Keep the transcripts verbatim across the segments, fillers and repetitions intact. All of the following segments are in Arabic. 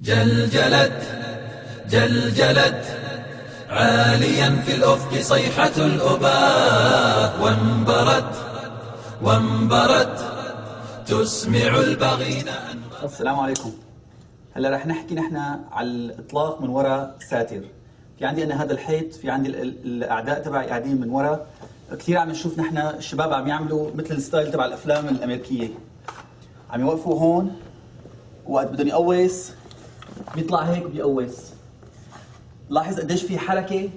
جلجلت جلجلت عاليا في الأفق صيحة الأباة، وانبرت وانبرت تسمع البغينا. السلام عليكم. هلا رح نحكي نحن على الإطلاق من وراء ساتر. في عندي أنا هذا الحيط، في عندي الأعداء تبعي قاعدين من وراء، كثير عم نشوف نحن الشباب عم يعملوا مثل الستايل تبع الأفلام الأمريكية، عم يوقفوا هون وقت بدهم يقوس بيطلع هيك وبيقوس. لاحظ قديش في حركه،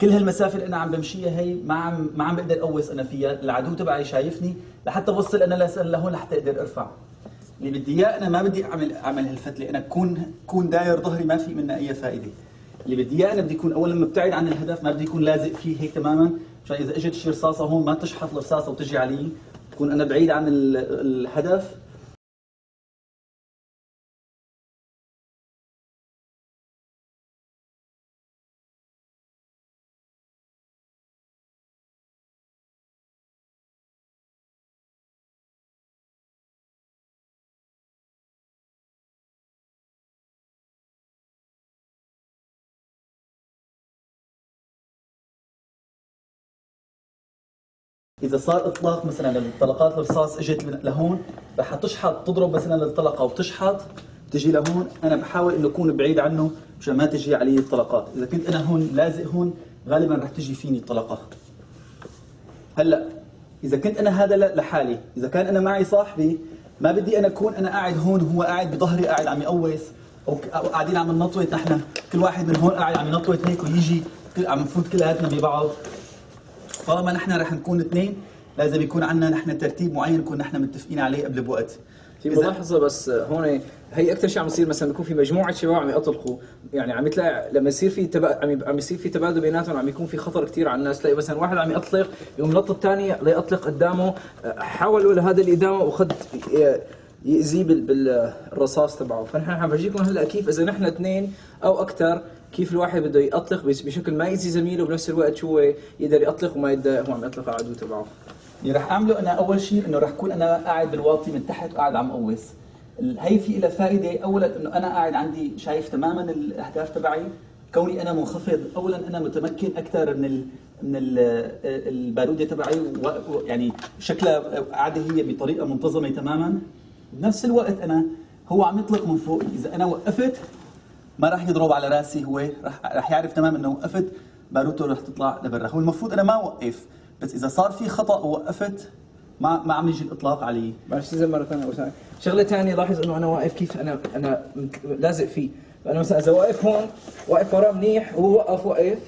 كل هالمسافه اللي انا عم بمشيها هي ما عم ما عم بقدر اقوس انا فيها، العدو تبعي شايفني لحتى بوصل انا لهون لحتى اقدر ارفع اللي بدي اياه. انا ما بدي اعمل اعمل هالفتله، انا كون كون داير ظهري ما في منها اي فائده. اللي بدي اياه انا بدي يكون اولا مبتعد عن الهدف، ما بدي يكون لازق فيه هيك تماما، عشان اذا اجت شي رصاصه هون ما تشحط الرصاصه وتجي علي، تكون انا بعيد عن الهدف. إذا صار إطلاق مثلا للطلقات، الرصاص إجت لهون رح تشحط، تضرب مثلا للطلقة وتشحط تجي لهون، أنا بحاول إنه أكون بعيد عنه مشان ما تجي علي الطلقات. إذا كنت أنا هون لازق هون غالبا رح تجي فيني الطلقة. هلا إذا كنت أنا هذا لحالي، إذا كان أنا معي صاحبي ما بدي أنا أكون أنا قاعد هون وهو قاعد بظهري قاعد عم يقوس، أو قاعدين عم ننطوت نحن، كل واحد من هون قاعد عم ينطوت هيك ويجي عم نفوت كلياتنا ببعض. طالما نحن رح نكون اثنين لازم يكون عندنا نحن ترتيب معين نكون نحن متفقين عليه قبل بوقت. في ملاحظه بس هون، هي اكثر شيء عم يصير مثلا بيكون في مجموعه شباب عم يطلقوا، يعني عم تلاقي لما يصير في تبا... عم, ي... عم يصير في تبادل بيناتهم، عم يكون في خطر كثير على الناس. تلاقي مثلا واحد عم يطلق يقوم ينط الثاني ليطلق قدامه، حاولوا لهذا اللي قدامه وخد يأذيه بالرصاص تبعه. فنحن عم بفرجيكم هلا كيف اذا نحن اثنين او اكثر كيف الواحد بده يأطلق بشكل ما يأذي زميله وبنفس الوقت هو يقدر يأطلق وما يتضايق هو عم يأطلق على العدو تبعه. اللي رح اعمله انا اول شيء انه رح اكون انا قاعد بالواطي من تحت وقاعد عم قوس. هي في لها فائده، اولا انه انا قاعد عندي شايف تماما الاهداف تبعي، كوني انا منخفض اولا انا متمكن اكثر من ال من ال الباروده تبعي، ويعني شكلها قاعده هي بطريقه منتظمه تماما. بنفس الوقت انا هو عم يطلق من فوق، اذا انا وقفت ما راح يضرب على راسي، هو راح راح يعرف تماما انه وقفت باروته راح تطلع لبرا. هو المفروض انا ما اوقف، بس اذا صار في خطا ووقفت ما ما عم يجي الاطلاق علي. معلش زي مره ثانيه وثانيه شغله ثانيه، لاحظ انه انا واقف كيف انا انا لازق فيه. فانا مثلا اذا واقف هون واقف وراه منيح وهو وقف وقف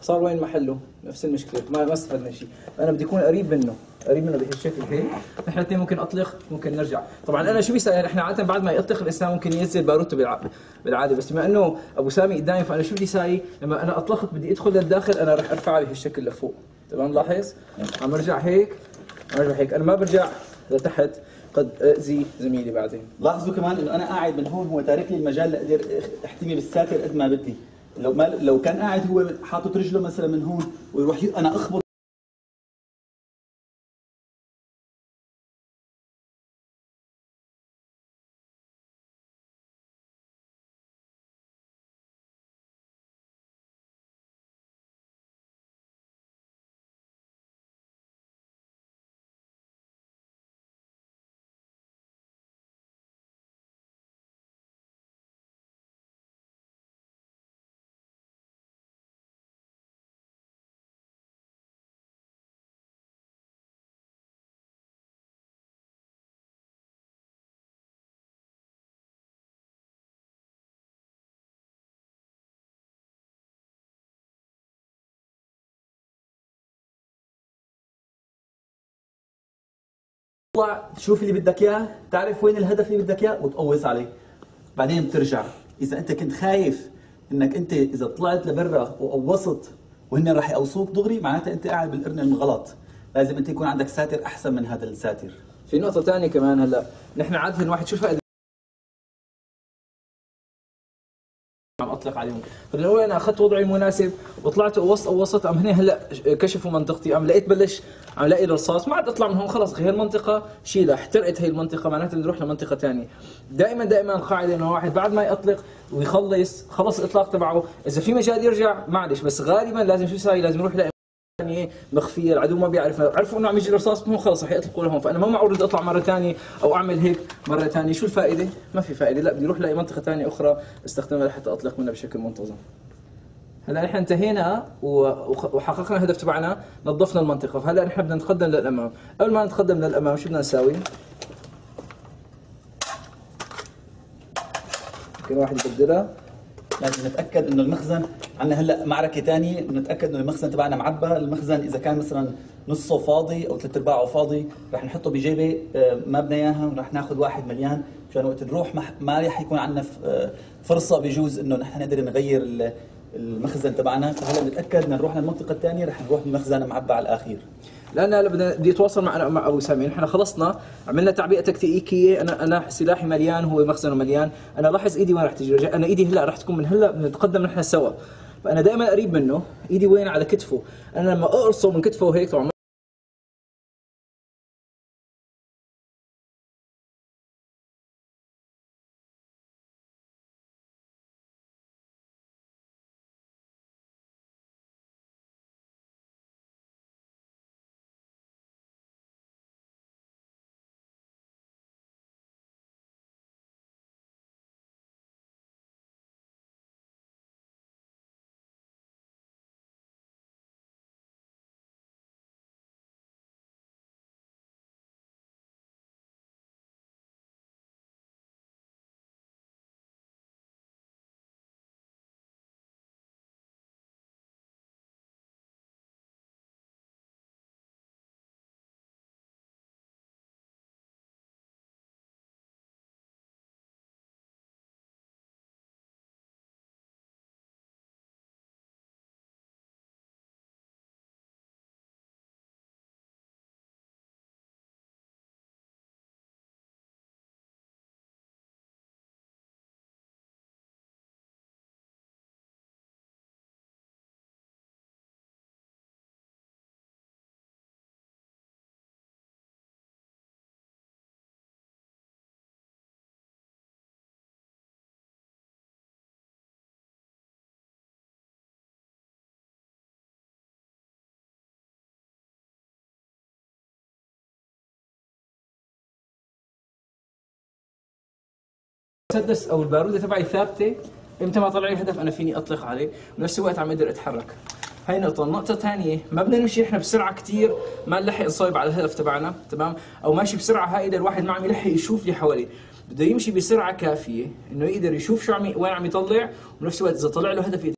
صار وين محله؟ نفس المشكله، ما ما استفدنا شيء. فانا بدي اكون قريب منه قريب منه بهالشكل هيك، نحن الاثنين ممكن اطلق ممكن نرجع. طبعا انا شو بيصير، نحن عاده بعد ما يطلق الانسان ممكن ينزل باروته بالعاده بالعاده، بس بما انه ابو سامي قدامي فانا شو بدي ساوي؟ لما انا اطلقت بدي ادخل للداخل انا رح ارفعها بهالشكل لفوق، تمام؟ لاحظ عم ارجع هيك عم ارجع هيك، انا ما برجع لتحت قد اذي زميلي بعدين. لاحظوا كمان انه انا قاعد من هون هو تارك لي المجال لاقدر احتمي بالساتر قد ما بدي. لو ما لو كان قاعد هو حاطط رجله مثلا من هون ويروح انا اخبط تطلع تشوف اللي بدك اياه، تعرف وين الهدف اللي بدك اياه وتقوز عليه. بعدين بترجع، اذا انت كنت خايف انك انت اذا طلعت لبرا وقوصت وهن راح يقوصوك دغري معناتها انت قاعد بالقرنه الغلط، لازم انت يكون عندك ساتر احسن من هذا الساتر. في نقطه ثانيه كمان، هلا نحن عاده الواحد شو الفائده عم اطلق عليهم، فاللي هو انا اخذت وضعي المناسب وطلعت وسط وسط عم هنا هلا كشفوا منطقتي، عم لقيت بلش عم لاقي رصاص، ما عاد اطلع من هون خلص، غير المنطقه شيلها، احترقت هي المنطقه معناتها نروح لمنطقه ثانيه. دائما دائما القاعده انه واحد بعد ما يطلق ويخلص خلص الاطلاق تبعه، اذا في مجال يرجع معلش، بس غالبا لازم شو يساوي؟ لازم يروح يلاقي ثانيه مخفيه، العدو ما بيعرفها، عرفوا انه عم يجي رصاص مو خلص رح يطلقوا لهون، فانا ما معرض اطلع مره ثانيه او اعمل هيك مره ثانيه، شو الفائده؟ ما في فائده، لا بدي اروح لاقي منطقه ثانيه اخرى استخدمها لحتى اطلق منها بشكل منتظم. هلا نحن انتهينا وحققنا الهدف تبعنا، نظفنا المنطقه، فهلا نحن بدنا نتقدم للامام، قبل ما نتقدم للامام شو بدنا نساوي؟ ممكن واحد يبدلها، لازم نتاكد انه المخزن عندنا هلا معركه ثانيه، نتاكد انه المخزن تبعنا معبى، المخزن اذا كان مثلا نصه فاضي او ثلاث ارباعه فاضي رح نحطه بجيبه ما بدنا اياها، ورح ناخذ واحد مليان مشان وقت نروح ما رح يكون عندنا فرصه بجوز انه نحن نقدر نغير المخزن تبعنا، فهلا نتاكد بدنا نروح للمنطقه الثانيه رح نروح بمخزن معبى على الاخير. لأن هلا بدي اتواصل مع مع ابو سامي، نحن خلصنا عملنا تعبئه تكتيكيه، انا انا سلاحي مليان هو مخزنه مليان، انا لاحظ ايدي وين رح تجي، انا ايدي هلا رح تكون من هلا بنتقدم نحن سوا، فانا دائما قريب منه، ايدي وين؟ على كتفه، انا لما اقرصه من كتفه وهيك طبعا المسدس او الباروده تبعي ثابته، امتى ما طلع لي هدف انا فيني اطلق عليه، بنفس الوقت عم اقدر اتحرك. هاي نقطة، النقطة الثانية ما بدنا نمشي نحن بسرعة كثير ما نلحق نصايب على الهدف تبعنا، تمام؟ أو ماشي بسرعة هائلة الواحد ما عم يلحق يشوف اللي حواليه، بده يمشي بسرعة كافية إنه يقدر يشوف شو عم وين عم يطلع، وبنفس الوقت إذا طلع له هدف يقدر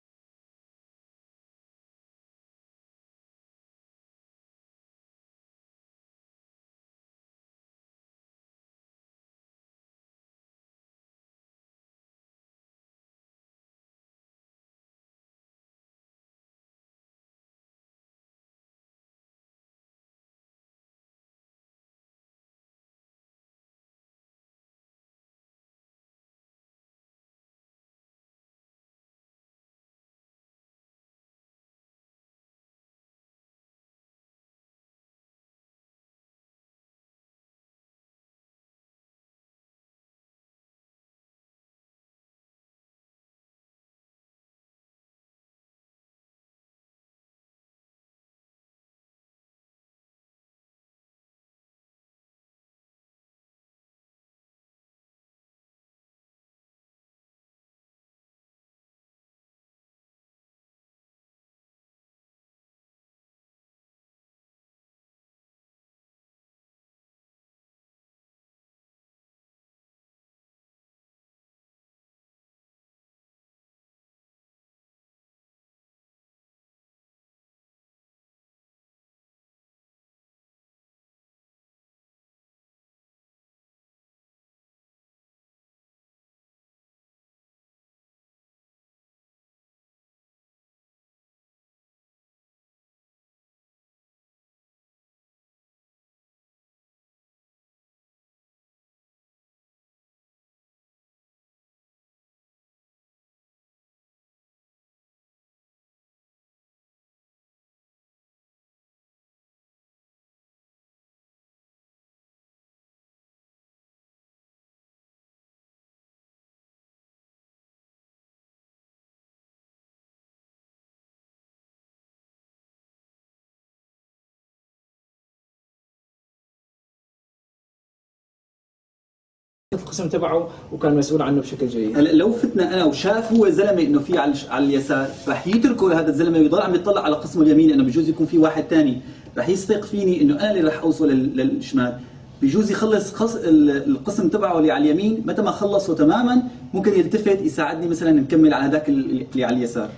في القسم تبعه وكان مسؤول عنه بشكل جيد. هلا لو فتنا انا وشاف هو زلمه انه في على على اليسار رح يتركه هذا الزلمه ويضل عم يطلع على قسمه اليمين لانه بجوز يكون في واحد ثاني رح يثق فيني انه انا اللي رح اوصل للشمال. بجوز يخلص خص القسم تبعه اللي على اليمين، متى ما خلصه تماما ممكن يلتفت يساعدني مثلا نكمل على هذاك اللي على اليسار.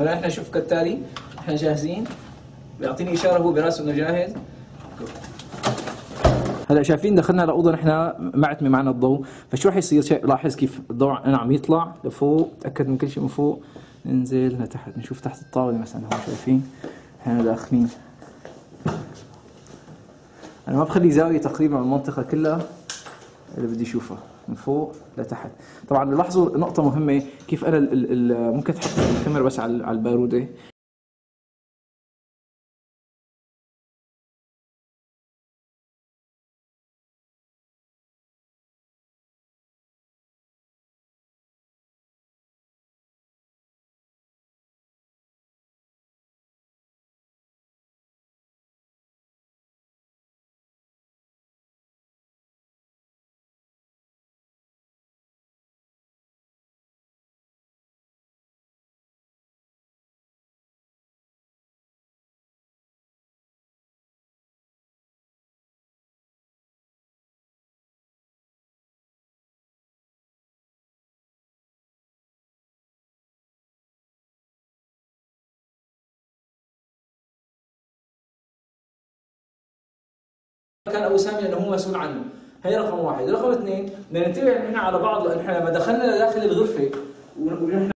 هلا احنا شوف كالتالي، احنا جاهزين، بيعطيني اشاره هو براسه انه جاهز. هلا شايفين دخلنا لاوضه نحن معتمه معنا الضوء، فشو راح يصير؟ شايف لاحظ كيف الضوء انا عم يطلع لفوق، اتاكد من كل شيء من فوق، ننزل لتحت نشوف تحت الطاوله مثلا هون شايفين؟ احنا داخلين. انا ما بخلي زاويه تقريبا من المنطقه كلها اللي بدي اشوفها من فوق لتحت. طبعا لاحظوا نقطه مهمه كيف انا ال ال ممكن تحط الكاميرا بس على الباروده. كان ابو سامي انه هو مسؤول عنه، هي رقم واحد، رقم اثنين بدنا ننتبه نحن على بعض لان احنا لما دخلنا داخل الغرفه ونحن